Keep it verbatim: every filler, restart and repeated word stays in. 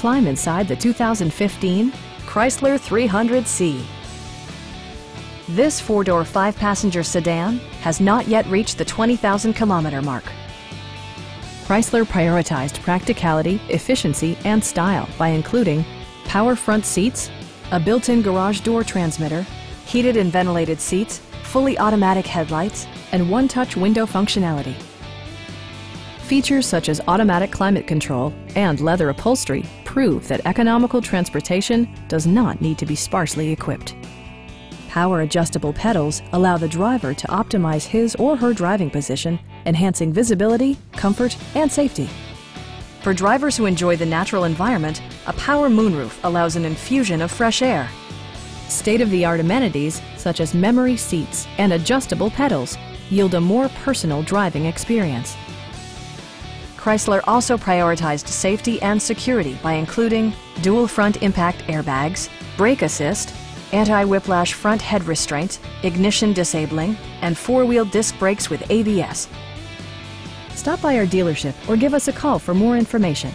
Climb inside the two thousand fifteen Chrysler three hundred C. This four-door, five-passenger sedan has not yet reached the twenty thousand kilometer mark. Chrysler prioritized practicality, efficiency, and style by including power front seats, a built-in garage door transmitter, heated and ventilated seats, fully automatic headlights, and one-touch window functionality. Features such as automatic climate control and leather upholstery prove that economical transportation does not need to be sparsely equipped. Power adjustable pedals allow the driver to optimize his or her driving position, enhancing visibility, comfort, and safety. For drivers who enjoy the natural environment, a power moonroof allows an infusion of fresh air. State-of-the-art amenities such as memory seats and adjustable pedals yield a more personal driving experience. Chrysler also prioritized safety and security by including dual front impact airbags, brake assist, anti-whiplash front head restraints, ignition disabling, and four-wheel disc brakes with A B S. Stop by our dealership or give us a call for more information.